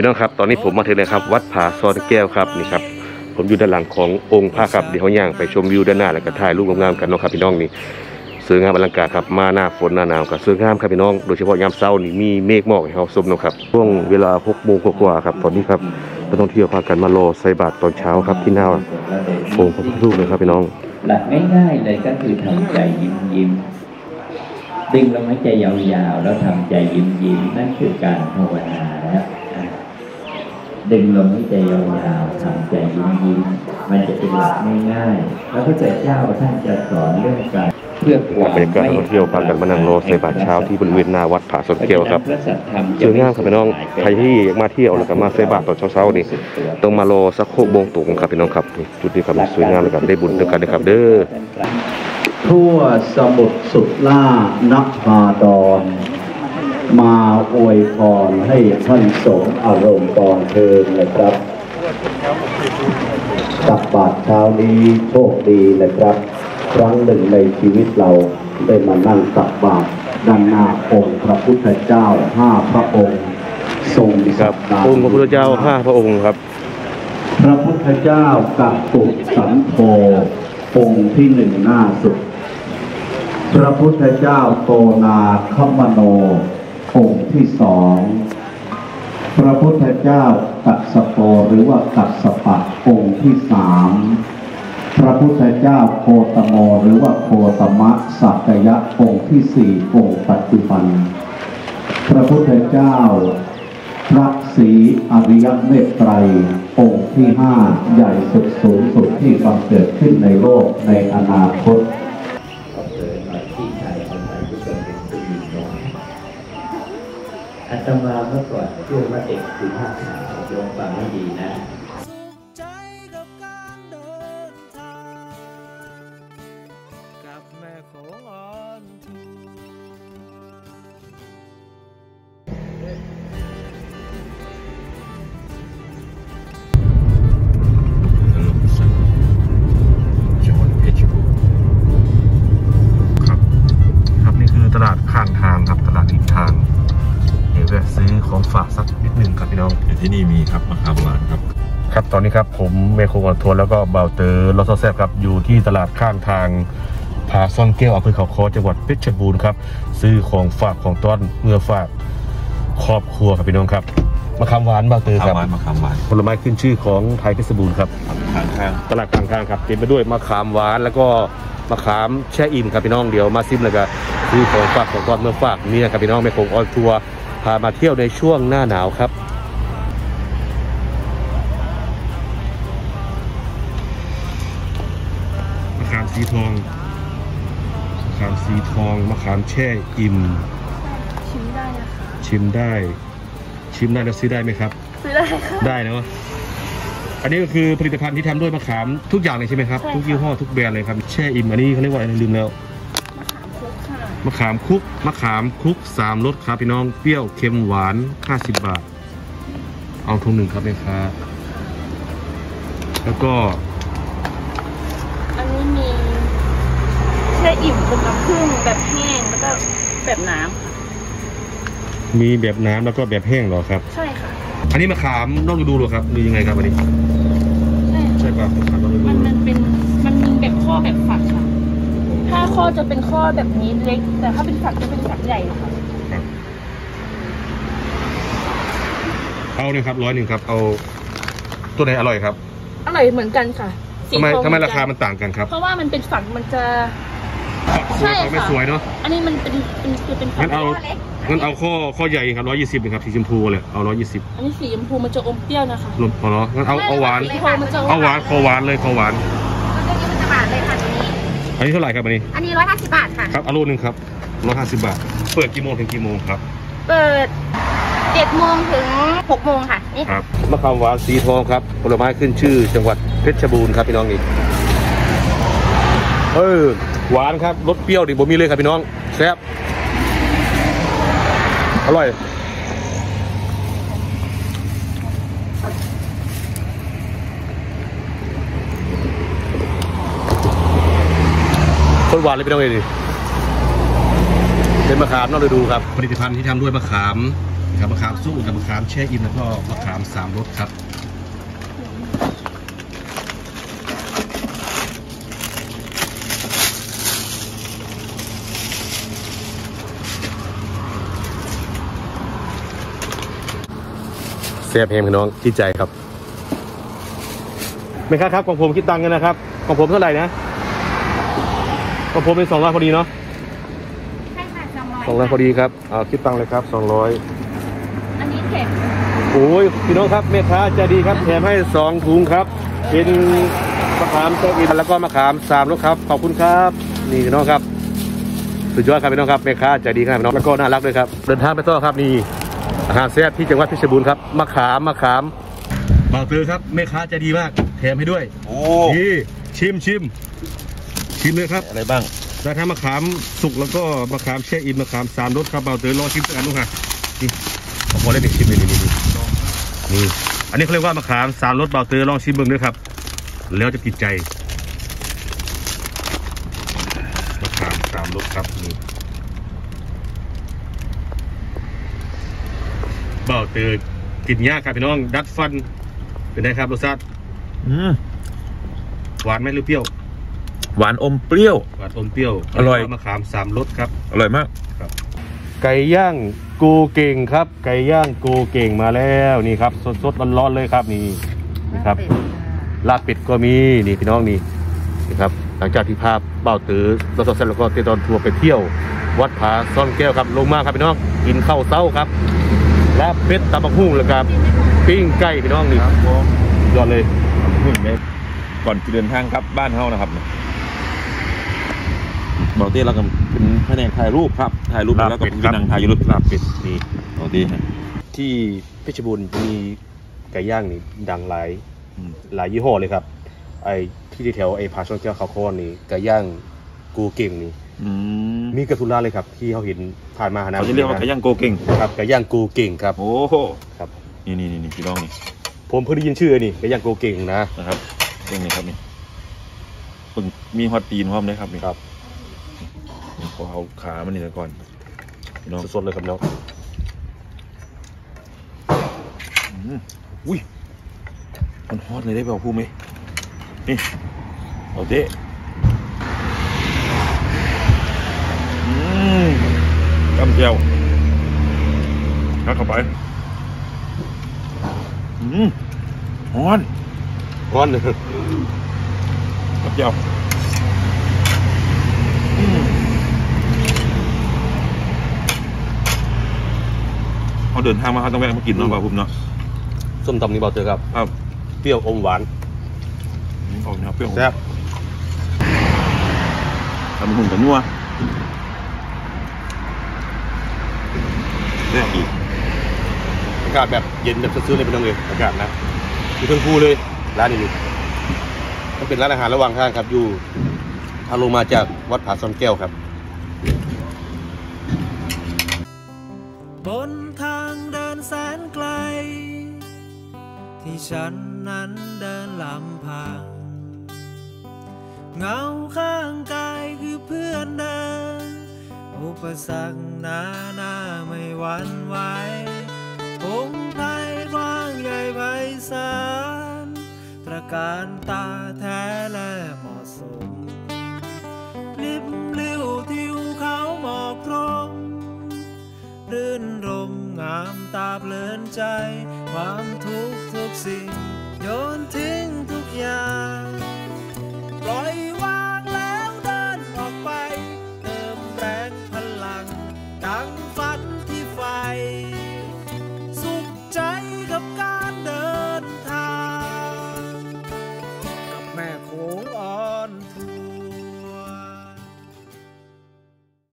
พี่น้องครับตอนนี้ผมมาถึงเลยครับวัดผาซ่อนแก้วครับนี่ครับผมอยู่ด้านหลังขององค์พระครับเดี๋ยวเขาย่างไปชมวิวด้านหน้าแล้วก็ถ่ายรูปงามๆกันเนาะครับพี่น้องนี่สวยงามอลังการครับมาหน้าฝนหน้าหนาวกับสวยงามครับพี่น้องโดยเฉพาะยามเช้านี่มีเมฆหมอกให้เขาชมเนาะครับช่วงเวลา6 โมงกว่าๆครับตอนนี้ครับนักท่องเที่ยวพากันมารอใส่บาตรตอนเช้าครับที่หน้าองค์พระพุทธรูปเลยครับพี่น้องหลักง่ายๆเลยก็คือทำใจยิ้มดึงลมหายใจยาวๆแล้วทำใจยิ้มๆนั่นคือการภาวนาแล้วดึงลมหายใจยาวๆทำใจยิ้มๆมันจะเป็นหลักง่ายๆแล้วพระเจ้าท่านจะสอนเรื่องการเพื่อความไม่ประมาทนักท่องเที่ยวพากันมานั่งรอใส่บาตรเช้าที่บริเวณหน้าวัดผาซ่อนแก้วครับสวยงามครับพี่น้องใครที่อยากมาเที่ยวแล้วก็มาใส่บาตรตอนเช้าๆนี่ต้องมารอสัก6 โมงตรงครับพี่น้องครับจุดนี้ครับสวยงามเลยครับได้บุญด้วยกันนะครับเด้อทั่วสมุทรสุดล่านักพาดอนมาอวยพรให้ท่านสมอารมณ์ก่อนเทินนะครับตักบาตรเช้านี้โชคดีนะครับครั้งหนึ่งในชีวิตเราได้มานั่งตักบาตรด้านหน้าองค์พระพุทธเจ้า5พระองค์ทรงครับองค์พระพุทธเจ้า5พระองค์ครับพระพุทธเจ้ากัปปุสันโธองค์ที่1หน้าสุดพระพุทธเจ้าโตนาคมโนองค์ที่2พระพุทธเจ้ากัสสโปหรือว่ากัสสปะองค์ที่3พระพุทธเจ้าโคตโมหรือว่าโคตมะสักยะองค์ที่4องค์ปัจจุบันพระพุทธเจ้าพระศรีอริยเมตไตรองค์ที่5ใหญ่สุดสูงสุดที่บังเกิดขึ้นในโลกในอนาคตอาตมาเมื่อก่อนเชื่อว่าเอกคือภาคขาวโยมฟังไม่ดีนะที่นี่มีครับมะขามหวานครับครับตอนนี้ครับผมเมโครกรทัวร์แล้วก็เบาเตอร์รถซอแซบครับอยู่ที่ตลาดข้างทางผาซ่อนแก้วอำเภอเขาค้อจังหวัดเพชรบูรณ์ครับซื้อของฝากของต้อนเมื่อฝากครอบครัวครับพี่น้องครับมะขามหวานเบาเตอร์ครับมะขามหวานผลไม้ขึ้นชื่อของไทยเพชรบูรณ์ครับตลาดข้างทางครับเต็มไปด้วยมะขามหวานแล้วก็มะขามแช่อิ่มครับพี่น้องเดี๋ยวมาซิมเลยครับซื้อของฝากของต้อนเมื่อฝากนี่นะครับพี่น้องเมโครกรทัวร์พามาเที่ยวในช่วงหน้าหนาวครับมะขามสีทองมะขามแช่อิ่มชิมได้นะคะชิมได้แล้วซื้อได้ไหมครับซื้อได้ค่ะได้นะอันนี้ก็คือผลิตภัณฑ์ที่ทำด้วยมะขามทุกอย่างเลยใช่ไหมครับทุกยี่ห้อทุกแบรนด์เลยครับแช่อิ่มอันนี้เขาเรียกว่าอะไรลืมแล้วมะขามคุกค่ะมะขามคุก3 รสครับพี่น้องเปรี้ยวเค็มหวาน50 บาทเอาถุงหนึ่งครับแม่ค้าแล้วก็แช่อิ่มเป็นน้ำผึ้งแบบแห้งแล้วก็แบบน้ำมีแบบน้ำแล้วก็แบบแห้งเหรอครับใช่ค่ะอันนี้มะขามนอกฤดูหรอครับหรือยังไงครับอันนี้ใช่ป่ะมะขามนอกฤดูมันมีแบบข้อแบบฝักค่ะถ้าข้อจะเป็นข้อแบบนี้เล็กแต่ถ้าเป็นฝักจะเป็นฝักใหญ่ค่ะเอาเลยครับ100ครับเอาตัวไหนอร่อยครับอร่อยเหมือนกันค่ะทำไมราคามันต่างกันครับเพราะว่ามันเป็นฝักมันจะใช่ค่ะไม่สวยเนาะอันนี้มันเป็นข้อเล็กงั้นเอาข้อใหญ่ครับ120ครับสีชมพูเลยเอา120อันนี้สีชมพูมันจะอมเปรี้ยวนะคะลมพอเนาะงั้นเอาหวานเอาหวานขอหวานเลยขอหวานอันนี้มันจะหวานเลยค่ะตัวนี้อันนี้เท่าไหร่ครับอันนี้อันนี้150 บาทค่ะครับเอาลูกนึงครับ150 บาทเปิดกี่โมงถึงกี่โมงครับเปิด7 โมงถึง6 โมงค่ะนี่ครับมะขามหวานสีทองครับผลไม้ขึ้นชื่อจังหวัดเพชรบูรณ์ครับพี่น้องนี่หวานครับรสเปรี้ยวดิบ่มีเลยครับพี่น้องแซ่บอร่อยคนหวานเลยพี่น้องเลยดิเป็นมะขามนอกฤดูครับผลิตภัณฑ์ที่ทำด้วยมะขาม กับมะขามซุปกับมะขามแช่อิ่มแล้วก็มะขามสามรสครับแซ่บแฮมพี่น้องที่ใจครับไม่ค่าครับของผมคิดตังค์กันนะครับของผมเท่าไหร่นะของผมเป็น200พอดีเนาะใช่ค่ะ200พอดีครับคิดตังค์เลยครับ200อันนี้เก็บโอ้ยพี่น้องครับแม่ค้าใจดีครับแถมให้2ถุงครับเป็นมะขามต้นอินแล้วก็มะขาม3รสครับขอบคุณครับนี่พี่น้องครับสุดยอดครับพี่น้องครับแม่ค้าใจดีครับพี่น้องแล้วก็น่ารักด้วยครับเดินทางไปต่อครับนี่อาหารแซ่บที่จังหวัดเพชรบูรณ์ครับมะขามบ่าวตือครับแม่ค้าใจดีมากแถมให้ด้วยโอ้นี่ชิมเลยครับอะไรบ้างแล้วถ้ามะขามสุกแล้วก็มะขามแช่อิ่มมะขามสามรสครับบ่าวตือรอชิมสักอันดูค่ะนี่ผมบอกเลยนี่ชิมเลยนี่อันนี้เขาเรียกว่ามะขามสามรสบ่าวตือลองชิมเบิ้งด้วยครับแล้วจะติดใจมะขามสามรสครับนี่เบาตือกินยากครับพี่น้องดัดฟันเป็นไงครับรสชาติหวานไหมหรือเปรี้ยวหวานอมเปรี้ยวอร่อยมะขามสามรสครับอร่อยมากครับไก่ย่างโกเก่งครับไก่ย่างโกเก่งมาแล้วนี่ครับสดร้อนๆเลยครับนี่ครับลาบเป็ดก็มีนี่พี่น้องนี่ครับหลังจากที่ภาพเบาตือเราสดแล้วก็เตตอนทัวร์ไปเที่ยววัดผาซ่อนแก้วครับลงมาครับพี่น้องกินข้าวเช้าครับลาบเป็ดตำบักหุ่งเลยครับปิ้งไก่พี่น้องนี่ครับยอดเลยก่อนจะเดินทางครับบ้านเฮานะครับบ่าวเต้เราก็เป็นแผนกถ่ายรูปครับถ่ายรูปแล้วก็เป็นนางถ่ายรูปลาบเป็ดนี่บ่าวเต้ที่เพชรบูรณ์มีไก่ย่างนี่ดังหลายยี่ห้อเลยครับไอ้ที่แถวไอ้ผาซ่อนแก้วเขาค้อนนี่ไก่ย่างกูเก่งนี่มีกระสุนล่าเลยครับที่เขาเห็นผ่านมานะเขาจะเรียกว่าไก่ย่างโกเก่งครับไก่ย่างโกเก่งครับโอ้โหครับนี่พี่น้องนี่ผมเพิ่งได้ยินชื่อนี่ไก่ย่างโกเก่งนะครับเรื่องนี้ครับนี่คุณมีฮอตตีนพร้อมเลยครับนี่ครับขอเอาขามันนี่ก่อนพี่น้องสดๆเลยครับแล้วอุ้ยมันฮอตเลยได้เปล่าพูดไหมนี่เอาเด้กำเจียวนัดเข้าไปร้อนเลยกำเจียวเขาเดินทางมาเขาต้องแวะมากินเนาะบ่าวผมเนาะส้มตำนี่บ่าวเจอครับเปรี้ยวอมหวานออกแนวเปรี้ยวแซ่บทำหุ่นกับนัวอากาศแบบเย็นแบบซื้อเลยเป็นตรงเลยอากาศนะอยู่เพิ่งพูเลยร้านนี้มันเป็นร้านอาหารระหว่างทางครับอยู่ทางลงมาจากวัดผาซ่อนแก้วครับบนทางเดินแสนไกลที่ฉันนั้นเดินลำพังเงาข้างกายคือเพื่อนเดินอุปสรรคหนาหน้าไม่หวั่นไหวพงไพรกว้างใหญ่ไพศาลตระการตาแท้และเหมาะสมลิบลิ้วทิวเขาหมอกตรงรื่นรมงามตาเพลินใจความ